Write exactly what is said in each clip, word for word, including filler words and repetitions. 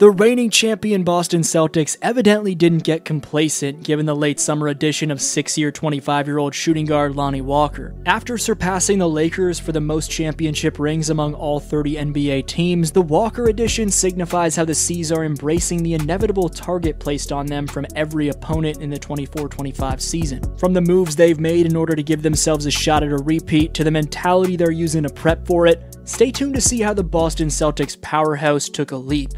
The reigning champion Boston Celtics evidently didn't get complacent given the late summer addition of six-year twenty-five-year-old shooting guard Lonnie Walker. After surpassing the Lakers for the most championship rings among all thirty N B A teams, the Walker addition signifies how the C's are embracing the inevitable target placed on them from every opponent in the twenty-four twenty-five season. From the moves they've made in order to give themselves a shot at a repeat to the mentality they're using to prep for it, stay tuned to see how the Boston Celtics powerhouse took a leap.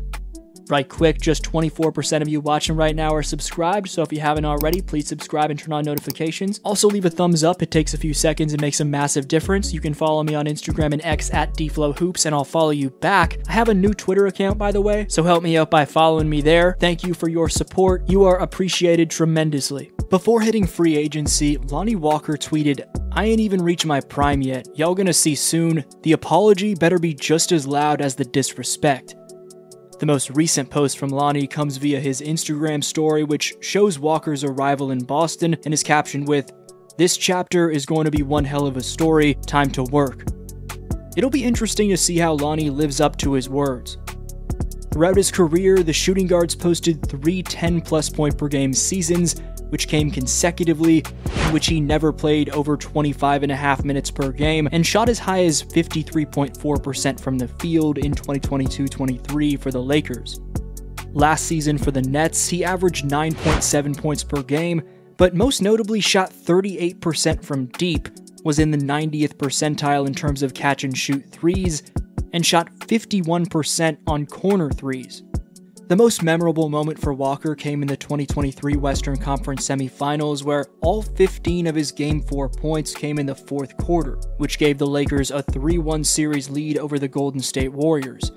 Right quick, just twenty-four percent of you watching right now are subscribed, so if you haven't already, please subscribe and turn on notifications. Also leave a thumbs up, it takes a few seconds and makes a massive difference. You can follow me on Instagram and X at DFlowHoops, and I'll follow you back. I have a new Twitter account, by the way, so help me out by following me there. Thank you for your support, you are appreciated tremendously. Before hitting free agency, Lonnie Walker tweeted, "I ain't even reached my prime yet, y'all gonna see soon. The apology better be just as loud as the disrespect." The most recent post from Lonnie comes via his Instagram story, which shows Walker's arrival in Boston and is captioned with, "This chapter is going to be one hell of a story, time to work." It'll be interesting to see how Lonnie lives up to his words. Throughout his career, the shooting guards posted three ten-plus point per game seasons, which came consecutively, in which he never played over twenty-five and a half minutes per game, and shot as high as fifty-three point four percent from the field in twenty twenty-two twenty-three for the Lakers. Last season for the Nets, he averaged nine point seven points per game, but most notably shot thirty-eight percent from deep, was in the ninetieth percentile in terms of catch-and-shoot threes, and shot fifty-one percent on corner threes. The most memorable moment for Walker came in the twenty twenty-three Western Conference semifinals, where all fifteen of his Game four points came in the fourth quarter, which gave the Lakers a three one series lead over the Golden State Warriors.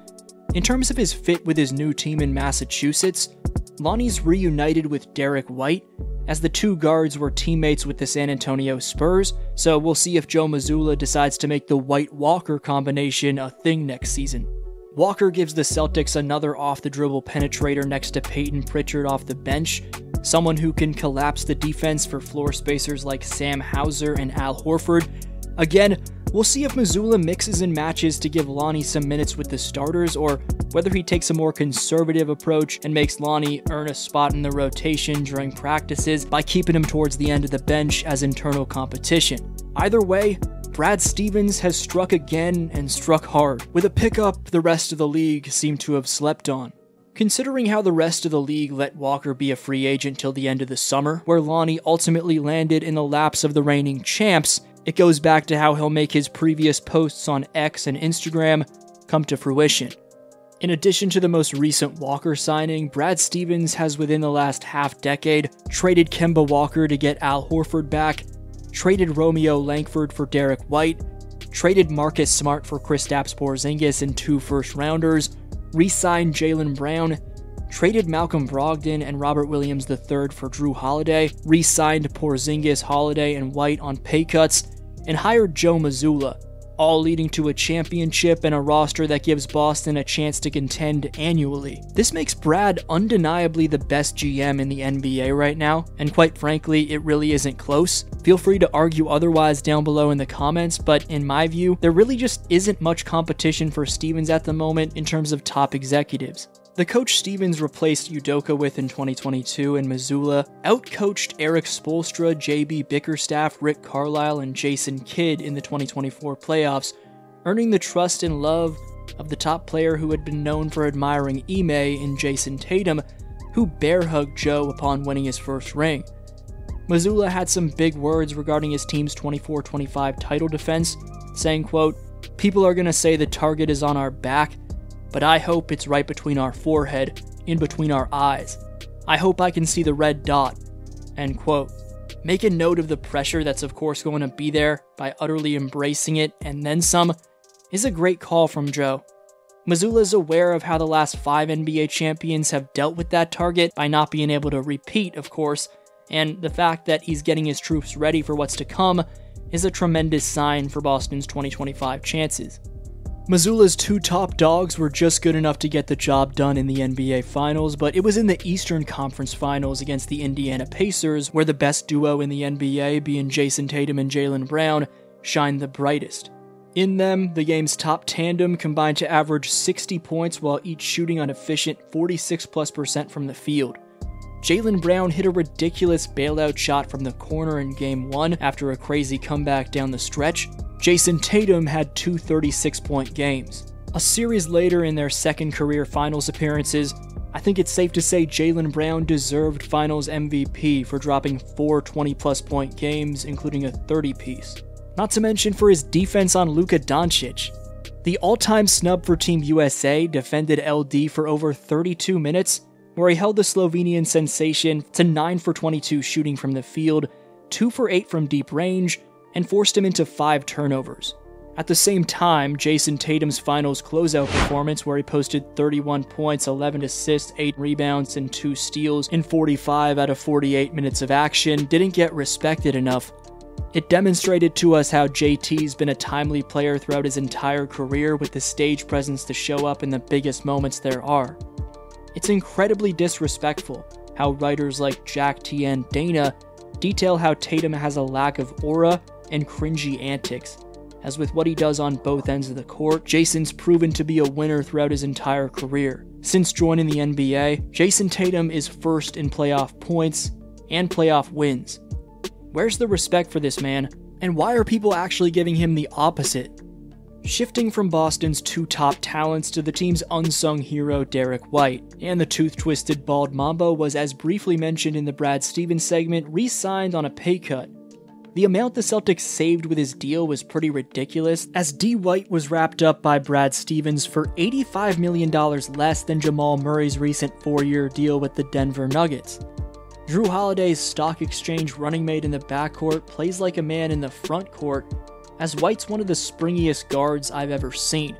In terms of his fit with his new team in Massachusetts, Lonnie's reunited with Derrick White, as the two guards were teammates with the San Antonio Spurs, so we'll see if Joe Mazzulla decides to make the White-Walker combination a thing next season. Walker gives the Celtics another off-the-dribble penetrator next to Payton Pritchard off the bench, someone who can collapse the defense for floor spacers like Sam Hauser and Al Horford. Again, we'll see if Mazzulla mixes and matches to give Lonnie some minutes with the starters, or whether he takes a more conservative approach and makes Lonnie earn a spot in the rotation during practices by keeping him towards the end of the bench as internal competition. Either way, Brad Stevens has struck again and struck hard, with a pickup the rest of the league seemed to have slept on. Considering how the rest of the league let Walker be a free agent till the end of the summer, where Lonnie ultimately landed in the laps of the reigning champs, it goes back to how he'll make his previous posts on X and Instagram come to fruition. In addition to the most recent Walker signing, Brad Stevens has within the last half decade traded Kemba Walker to get Al Horford back, traded Romeo Lankford for Derrick White, traded Marcus Smart for Kristaps Porzingis in two first-rounders, re-signed Jalen Brown, traded Malcolm Brogdon and Robert Williams the third for Drew Holiday, re-signed Porzingis, Holiday, and White on pay cuts, and hired Joe Mazzulla, all leading to a championship and a roster that gives Boston a chance to contend annually. This makes Brad undeniably the best G M in the N B A right now, and quite frankly, it really isn't close. Feel free to argue otherwise down below in the comments, but in my view, there really just isn't much competition for Stevens at the moment in terms of top executives. The coach Stevens replaced Udoka with in twenty twenty-two and Mazzulla outcoached Eric Spoelstra, J B Bickerstaff, Rick Carlisle, and Jason Kidd in the twenty twenty-four playoffs, earning the trust and love of the top player who had been known for admiring Ime in Jason Tatum, who bear-hugged Joe upon winning his first ring. Mazzulla had some big words regarding his team's twenty-four twenty-five title defense, saying, quote, "People are going to say the target is on our back, but I hope it's right between our forehead, in between our eyes. I hope I can see the red dot," end quote. Make a note of the pressure that's of course going to be there by utterly embracing it, and then some, is a great call from Joe. Mazzulla is aware of how the last five N B A champions have dealt with that target by not being able to repeat, of course, and the fact that he's getting his troops ready for what's to come is a tremendous sign for Boston's twenty twenty-five chances. Mazzulla's two top dogs were just good enough to get the job done in the N B A Finals, but it was in the Eastern Conference Finals against the Indiana Pacers where the best duo in the N B A, being Jason Tatum and Jalen Brown, shined the brightest. In them, the game's top tandem combined to average sixty points while each shooting an efficient forty-six plus percent from the field. Jalen Brown hit a ridiculous bailout shot from the corner in Game one after a crazy comeback down the stretch. Jason Tatum had two thirty-six point games. A series later in their second career finals appearances, I think it's safe to say Jalen Brown deserved finals M V P for dropping four twenty plus point games, including a thirty piece. Not to mention for his defense on Luka Doncic. The all-time snub for Team U S A defended L D for over thirty-two minutes, where he held the Slovenian sensation to nine for twenty-two shooting from the field, two for eight from deep range, and forced him into five turnovers. At the same time, Jason Tatum's finals closeout performance, where he posted thirty-one points, eleven assists, eight rebounds, and two steals in forty-five out of forty-eight minutes of action, didn't get respected enough. It demonstrated to us how J T's been a timely player throughout his entire career, with the stage presence to show up in the biggest moments there are. It's incredibly disrespectful how writers like Jack T and Dana detail how Tatum has a lack of aura and cringy antics, as with what he does on both ends of the court, Jason's proven to be a winner throughout his entire career. Since joining the N B A, Jason Tatum is first in playoff points and playoff wins. Where's the respect for this man, and why are people actually giving him the opposite? Shifting from Boston's two top talents to the team's unsung hero Derrick White, and the tooth-twisted bald Mamba was, as briefly mentioned in the Brad Stevens segment, re-signed on a pay cut. The amount the Celtics saved with his deal was pretty ridiculous, as D. White was wrapped up by Brad Stevens for eighty-five million dollars less than Jamal Murray's recent four-year deal with the Denver Nuggets. Drew Holiday's stock exchange running mate in the backcourt plays like a man in the front court, as White's one of the springiest guards I've ever seen.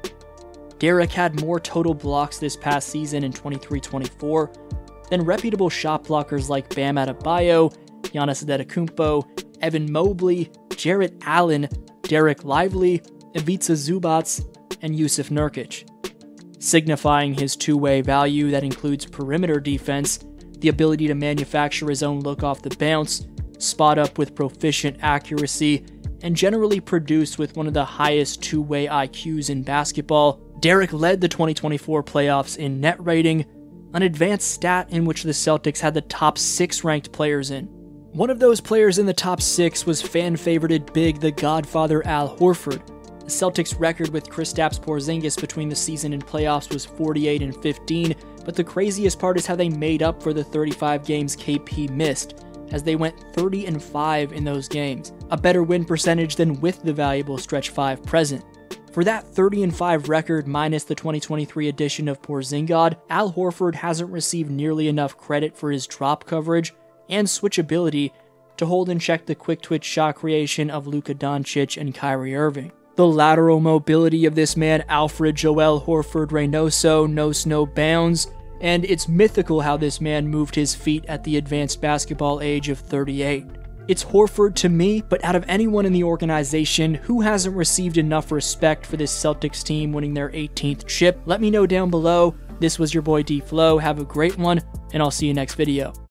Derrick had more total blocks this past season in twenty-three twenty-four than reputable shot blockers like Bam Adebayo, Giannis Antetokounmpo, Evan Mobley, Jarrett Allen, Derek Lively, Ivica Zubac, and Yusuf Nurkic. Signifying his two-way value that includes perimeter defense, the ability to manufacture his own look off the bounce, spot up with proficient accuracy, and generally produce with one of the highest two-way I Qs in basketball, Derrick led the twenty twenty-four playoffs in net rating, an advanced stat in which the Celtics had the top six ranked players in. One of those players in the top six was fan-favorited Big the Godfather Al Horford. The Celtics' record with Kristaps Porzingis between the season and playoffs was forty-eight and fifteen, but the craziest part is how they made up for the thirty-five games K P missed, as they went thirty and five in those games, a better win percentage than with the valuable stretch five present. For that thirty and five record minus the twenty twenty-three edition of Porzingis, Al Horford hasn't received nearly enough credit for his drop coverage and switchability to hold in check the quick twitch shot creation of Luka Doncic and Kyrie Irving. The lateral mobility of this man, Alfred Joel Horford Reynoso, knows no bounds, and it's mythical how this man moved his feet at the advanced basketball age of thirty-eight. It's Horford to me, but out of anyone in the organization, who hasn't received enough respect for this Celtics team winning their eighteenth chip? Let me know down below. This was your boy D Flow. Have a great one, and I'll see you next video.